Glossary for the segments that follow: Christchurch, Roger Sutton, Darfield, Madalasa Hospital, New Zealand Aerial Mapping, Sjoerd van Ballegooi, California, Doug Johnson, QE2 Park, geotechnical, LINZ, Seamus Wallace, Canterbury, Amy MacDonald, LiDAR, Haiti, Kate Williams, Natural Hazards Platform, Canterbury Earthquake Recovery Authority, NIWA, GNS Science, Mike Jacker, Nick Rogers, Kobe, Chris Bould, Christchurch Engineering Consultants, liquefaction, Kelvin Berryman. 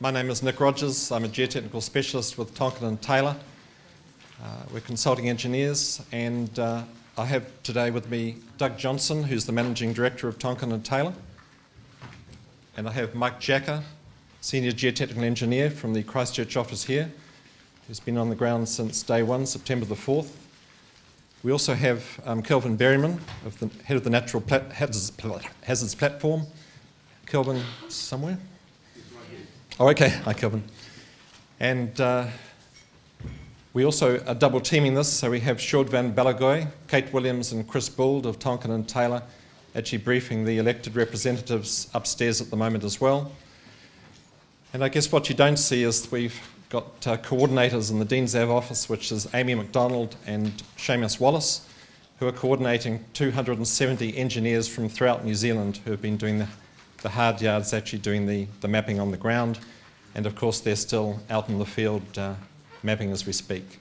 My name is Nick Rogers. I'm a geotechnical specialist with Tonkin & Taylor. We're consulting engineers, and I have today with me Doug Johnson, who's the Managing Director of Tonkin & Taylor. And I have Mike Jacker, Senior Geotechnical Engineer from the Christchurch office here, who's been on the ground since day one, September the 4th. We also have Kelvin Berryman, head of the Natural Hazards Platform. Kelvin, somewhere? Oh, okay. Hi, Kelvin. And we also are double teaming this, so we have Sjoerd van Ballegooi, Kate Williams and Chris Bould of Tonkin & Taylor actually briefing the elected representatives upstairs at the moment as well. And I guess what you don't see is we've got coordinators in the Dean's Ave office, which is Amy MacDonald and Seamus Wallace, who are coordinating 270 engineers from throughout New Zealand who have been doing the hard yards, actually doing the mapping on the ground. And of course, they're still out in the field mapping as we speak.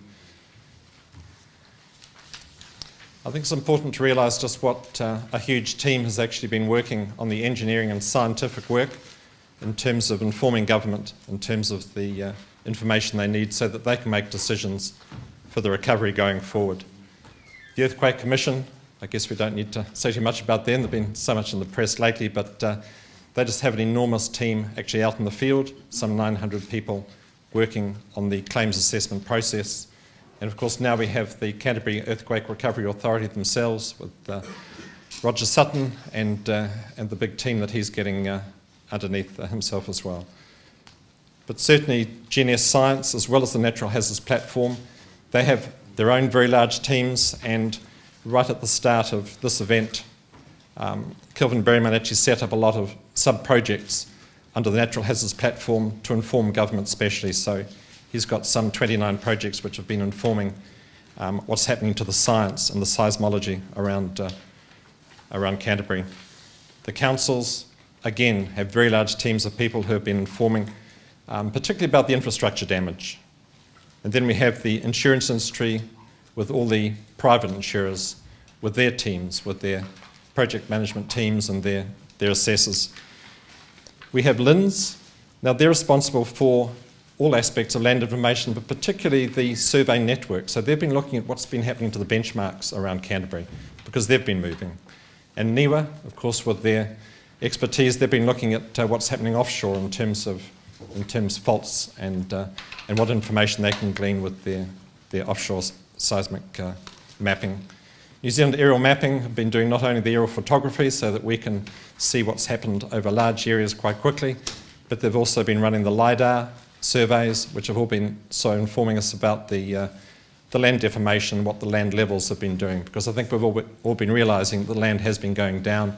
I think it's important to realise just what a huge team has actually been working on the engineering and scientific work in terms of informing government, in terms of the information they need so that they can make decisions for the recovery going forward. The Earthquake Commission, I guess we don't need to say too much about them. They've been so much in the press lately, but they just have an enormous team actually out in the field, some 900 people working on the claims assessment process. And of course now we have the Canterbury Earthquake Recovery Authority themselves with Roger Sutton and the big team that he's getting underneath himself as well. But certainly GNS Science, as well as the Natural Hazards Platform, they have their own very large teams, and right at the start of this event, Kelvin Berryman actually set up a lot of sub-projects under the Natural Hazards Platform to inform government specially. So he's got some 29 projects which have been informing what's happening to the science and the seismology around Canterbury. The councils, again, have very large teams of people who have been informing, particularly about the infrastructure damage. And then we have the insurance industry with all the private insurers, with their teams, with their project management teams and their assessors. We have LINZ. Now they're responsible for all aspects of land information, but particularly the survey network. So they've been looking at what's been happening to the benchmarks around Canterbury because they've been moving. And NIWA, of course, with their expertise, they've been looking at what's happening offshore in terms of faults and what information they can glean with their offshore seismic mapping. New Zealand Aerial Mapping have been doing not only the aerial photography so that we can see what's happened over large areas quite quickly, but they've also been running the LiDAR surveys, which have all been so informing us about the land deformation, what the land levels have been doing, because I think we've all been realising that the land has been going down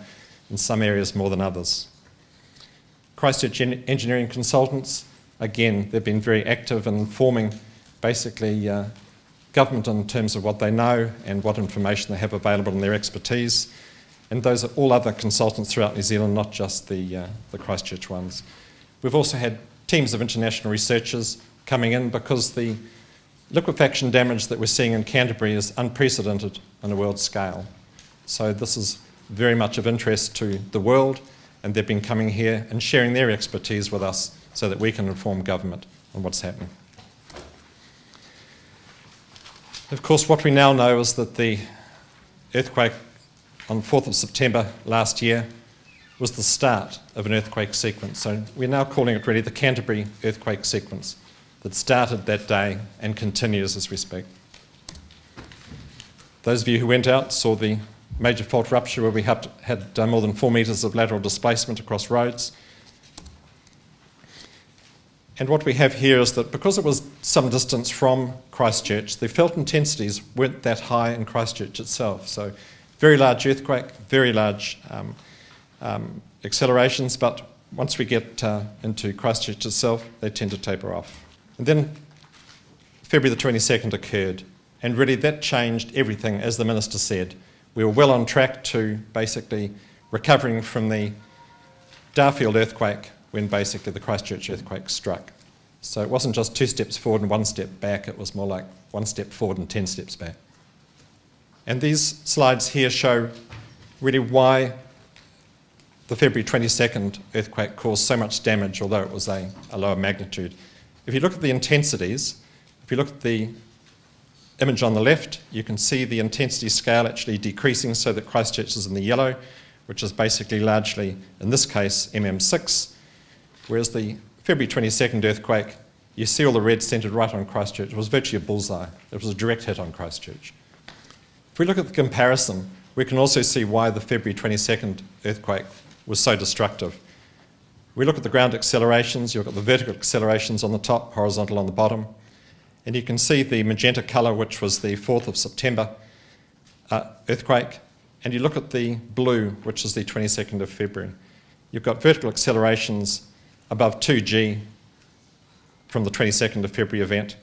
in some areas more than others. Christchurch Engineering Consultants, again, they've been very active in informing basically government in terms of what they know and what information they have available and their expertise. And those are all other consultants throughout New Zealand, not just the Christchurch ones. We've also had teams of international researchers coming in because the liquefaction damage that we're seeing in Canterbury is unprecedented on a world scale. So this is very much of interest to the world, and they've been coming here and sharing their expertise with us so that we can inform government on what's happening. Of course, what we now know is that the earthquake on 4th of September last year was the start of an earthquake sequence. So we're now calling it really the Canterbury earthquake sequence that started that day and continues as we speak. Those of you who went out saw the major fault rupture where we had more than 4 metres of lateral displacement across roads. And what we have here is that because it was some distance from Christchurch, the felt intensities weren't that high in Christchurch itself. So very large earthquake, very large accelerations, but once we get into Christchurch itself, they tend to taper off. And then February the 22nd occurred, and really that changed everything, as the Minister said. We were well on track to basically recovering from the Darfield earthquake when basically the Christchurch earthquake struck. So it wasn't just 2 steps forward and 1 step back, it was more like 1 step forward and 10 steps back. And these slides here show really why the February 22nd earthquake caused so much damage, although it was a lower magnitude. If you look at the intensities, if you look at the image on the left, you can see the intensity scale actually decreasing so that Christchurch is in the yellow, which is basically largely, in this case, MM6, whereas the February 22nd earthquake, you see all the red centred right on Christchurch. It was virtually a bullseye. It was a direct hit on Christchurch. If we look at the comparison, we can also see why the February 22nd earthquake was so destructive. We look at the ground accelerations. You've got the vertical accelerations on the top, horizontal on the bottom. And you can see the magenta colour, which was the 4th of September earthquake. And you look at the blue, which is the 22nd of February. You've got vertical accelerations above 2G from the 22nd of February event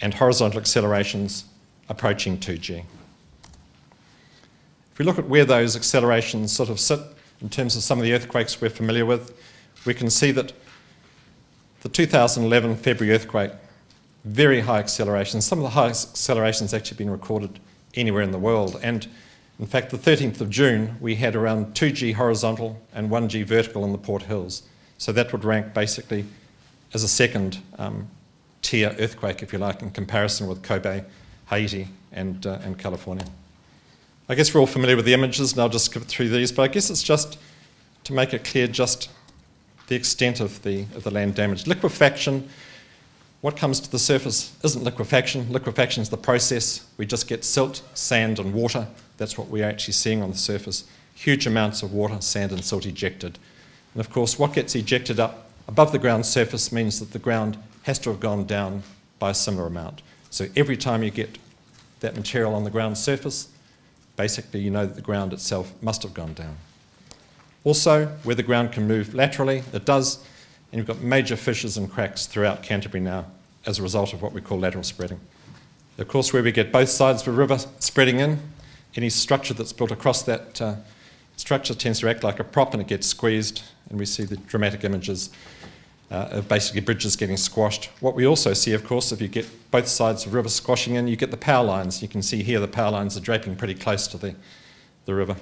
and horizontal accelerations approaching 2G. If we look at where those accelerations sort of sit in terms of some of the earthquakes we're familiar with, we can see that the 2011 February earthquake, very high accelerations. Some of the highest accelerations actually been recorded anywhere in the world. And in fact, the 13th of June, we had around 2G horizontal and 1G vertical in the Port Hills. So that would rank basically as a second tier earthquake, if you like, in comparison with Kobe, Haiti, and California. I guess we're all familiar with the images, and I'll just skip through these, but I guess it's just to make it clear just the extent of the land damage. Liquefaction, what comes to the surface isn't liquefaction. Liquefaction is the process. We just get silt, sand, and water. That's what we're actually seeing on the surface. Huge amounts of water, sand, and silt ejected. And of course, what gets ejected up above the ground surface means that the ground has to have gone down by a similar amount. So every time you get that material on the ground surface, basically you know that the ground itself must have gone down. Also, where the ground can move laterally, it does, and you've got major fissures and cracks throughout Canterbury now as a result of what we call lateral spreading. Of course, where we get both sides of a river spreading in, any structure that's built across that structure tends to act like a prop and it gets squeezed, and we see the dramatic images of basically bridges getting squashed. What we also see, of course, if you get both sides of river squashing in, you get the power lines. You can see here the power lines are draping pretty close to the river.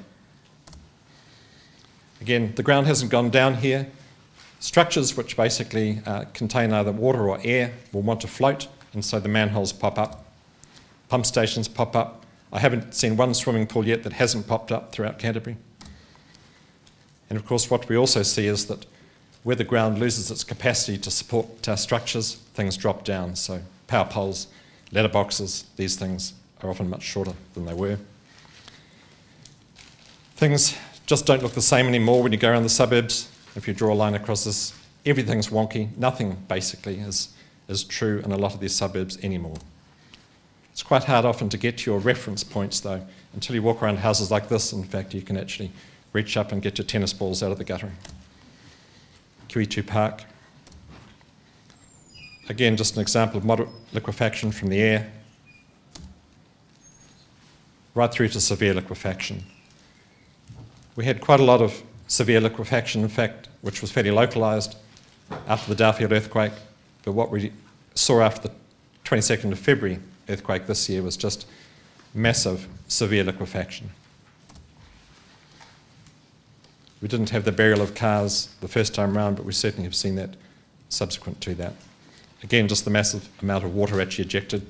Again, the ground hasn't gone down here. Structures which basically contain either water or air will want to float, and so the manholes pop up. Pump stations pop up. I haven't seen one swimming pool yet that hasn't popped up throughout Canterbury. And of course, what we also see is that where the ground loses its capacity to support structures, things drop down. So power poles, ladder boxes, these things are often much shorter than they were. Things just don't look the same anymore when you go around the suburbs. If you draw a line across this, everything's wonky. Nothing basically is true in a lot of these suburbs anymore. It's quite hard often to get to your reference points, though. Until you walk around houses like this, in fact, you can actually reach up and get your tennis balls out of the guttering. QE2 Park. Again, just an example of moderate liquefaction from the air, right through to severe liquefaction. We had quite a lot of severe liquefaction, in fact, which was fairly localised after the Darfield earthquake. But what we saw after the 22nd of February earthquake this year was just massive severe liquefaction. We didn't have the burial of cars the first time round, but we certainly have seen that subsequent to that. Again, just the massive amount of water actually ejected